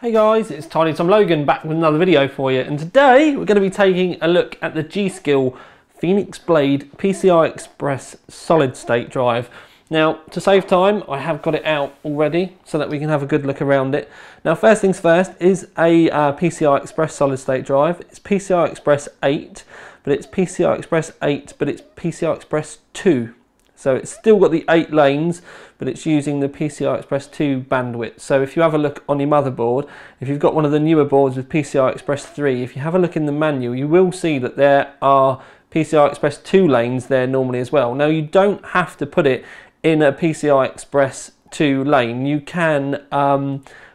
Hey guys, it's Tiny Tom Logan back with another video for you, and today we're going to be taking a look at the G-Skill Phoenix Blade PCI Express solid state drive. Now, to save time, I have got it out already so that we can have a good look around it. Now, first things first is a PCI Express solid state drive. It's PCI Express 8, but it's PCI Express 8, but it's PCI Express 2. So it's still got the 8 lanes, but it's using the PCI Express 2 bandwidth. So if you have a look on your motherboard, if you've got one of the newer boards with PCI Express 3, if you have a look in the manual, you will see that there are PCI Express 2 lanes there normally as well. Now, you don't have to put it in a PCI Express 2 lane. You can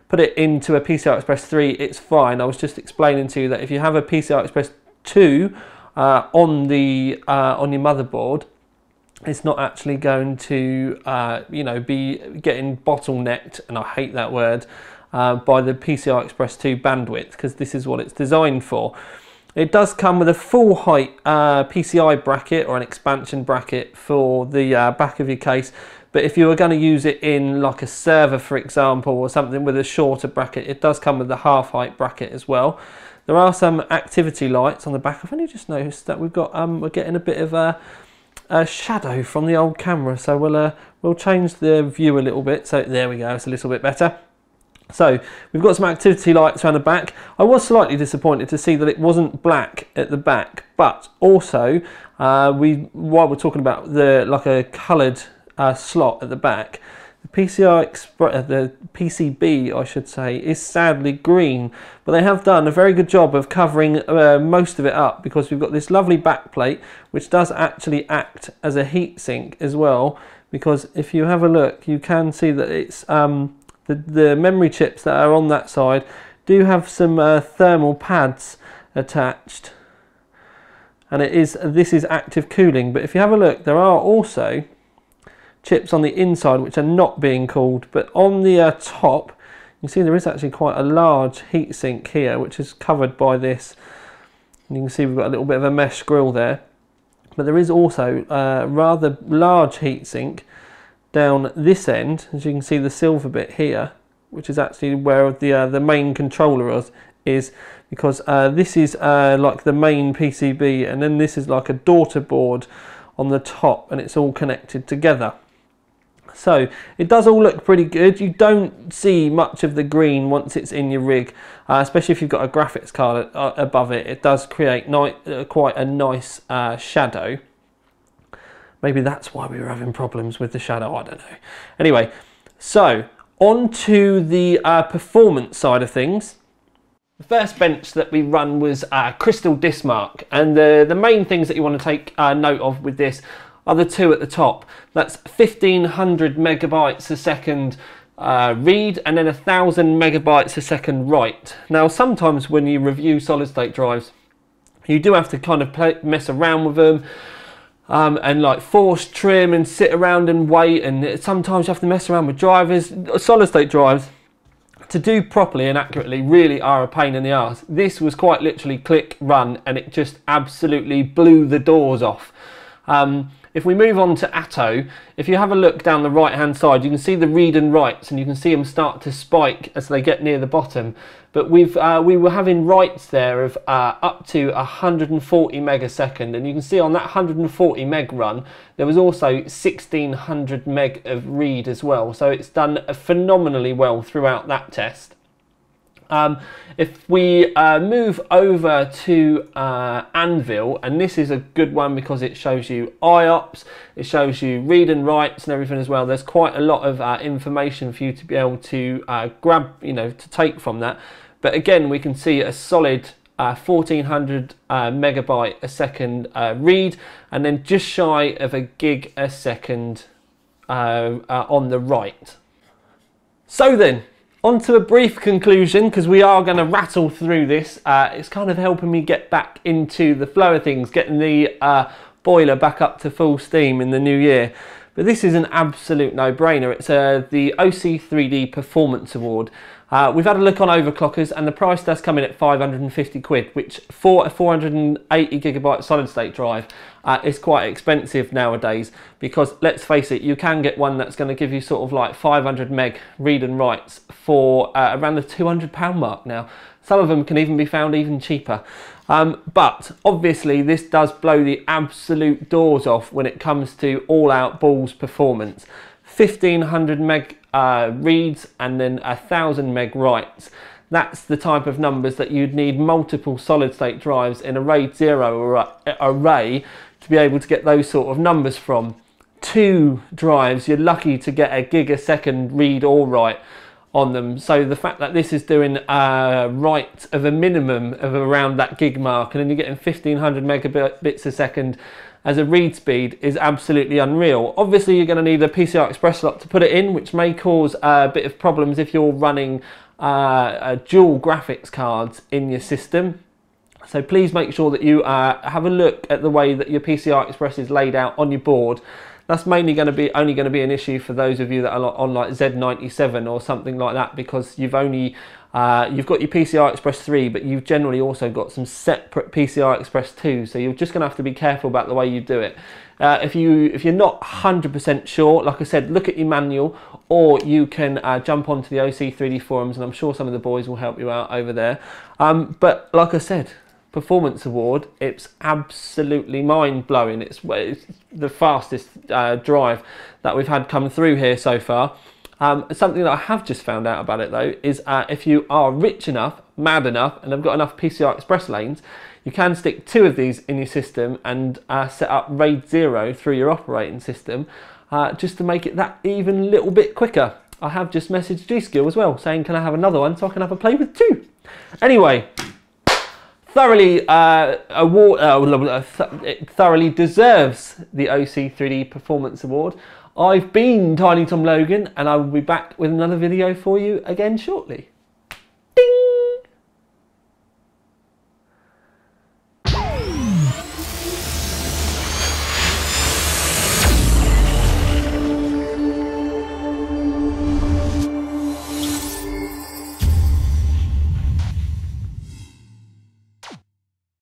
put it into a PCI Express 3, it's fine. I was just explaining to you that if you have a PCI Express 2 on your motherboard, it's not actually going to, you know, be getting bottlenecked, and I hate that word, by the PCI Express 2 bandwidth, because this is what it's designed for. It does come with a full height PCI bracket or an expansion bracket for the back of your case, but if you were going to use it in like a server, for example, or something with a shorter bracket, it does come with the half height bracket as well. There are some activity lights on the back. I've only just noticed that we've got, we're getting a bit of a shadow from the old camera, so we'll change the view a little bit. So there we go, it's a little bit better. So we've got some activity lights around the back. I was slightly disappointed to see that it wasn't black at the back, but also while we're talking about the like a coloured slot at the back, the PCB, I should say, is sadly green, but they have done a very good job of covering most of it up, because we've got this lovely back plate which does actually act as a heatsink as well, because if you have a look, you can see that it's the memory chips that are on that side do have some thermal pads attached, and this is active cooling. But if you have a look, there are also chips on the inside which are not being cooled, but on the top you can see there is actually quite a large heatsink here which is covered by this, and you can see we've got a little bit of a mesh grill there, but there is also a rather large heatsink down this end, as you can see the silver bit here, which is actually where the main controller is, because this is like the main PCB, and then this is like a daughter board on the top, and it's all connected together. So it does all look pretty good. You don't see much of the green once it's in your rig, especially if you've got a graphics card above it. It does create quite a nice shadow. Maybe that's why we were having problems with the shadow, I don't know. Anyway, so on to the performance side of things. The first bench that we run was CrystalDiskMark, and the main things that you want to take note of with this are the two at the top. That's 1500 megabytes a second read, and then 1000 megabytes a second write. Now, sometimes when you review solid state drives, you do have to kind of mess around with them and like force trim and sit around and wait, and sometimes you have to mess around with drivers. Solid state drives, to do properly and accurately, really are a pain in the arse. This was quite literally click run, and it just absolutely blew the doors off. If we move on to Atto, if you have a look down the right hand side, you can see the read and writes, and you can see them start to spike as they get near the bottom. But we were having writes there of up to 140 meg a second, and you can see on that 140 meg run there was also 1600 meg of read as well. So it's done phenomenally well throughout that test. If we move over to Anvil, and this is a good one because it shows you IOPS, it shows you read and writes and everything as well. There's quite a lot of information for you to be able to grab, you know, to take from that. But again, we can see a solid 1400 megabyte a second read, and then just shy of a gig a second on the write. So then, on to a brief conclusion, because we are going to rattle through this. It's kind of helping me get back into the flow of things, getting the boiler back up to full steam in the new year. But this is an absolute no-brainer. It's the OC3D Performance Award. We've had a look on overclockers and the price does come in at 550 quid, which for a 480 gigabyte solid state drive is quite expensive nowadays, because let's face it, you can get one that's going to give you sort of like 500 meg read and writes for around the £200 mark now. Some of them can even be found even cheaper. But obviously this does blow the absolute doors off when it comes to all-out balls performance. 1500 meg reads and then 1000 meg writes. That's the type of numbers that you'd need multiple solid state drives in a RAID 0 or array to be able to get those sort of numbers from. Two drives, you're lucky to get a gig-a-second read or write on them, so the fact that this is doing a write of a minimum of around that gig mark and then you're getting 1500 megabits a second as a read speed is absolutely unreal. Obviously you're going to need a PCI Express slot to put it in, which may cause a bit of problems if you're running dual graphics cards in your system. So please make sure that you have a look at the way that your PCI Express is laid out on your board. That's mainly going to be an issue for those of you that are on like Z97 or something like that, because you've only you've got your PCI Express 3, but you've generally also got some separate PCI Express 2. So you're just going to have to be careful about the way you do it. If you're not 100% sure, like I said, look at your manual, or you can jump onto the OC3D forums, and I'm sure some of the boys will help you out over there. But like I said, Performance Award, it's absolutely mind-blowing. It's the fastest drive that we've had come through here so far. Something that I have just found out about it though is if you are rich enough, mad enough, and have got enough PCI Express lanes, you can stick two of these in your system and set up RAID 0 through your operating system just to make it that even little bit quicker. I have just messaged G-Skill as well saying, can I have another one so I can have a play with two? Anyway, it thoroughly deserves the OC3D Performance Award. I've been Tiny Tom Logan and I will be back with another video for you again shortly. Ding!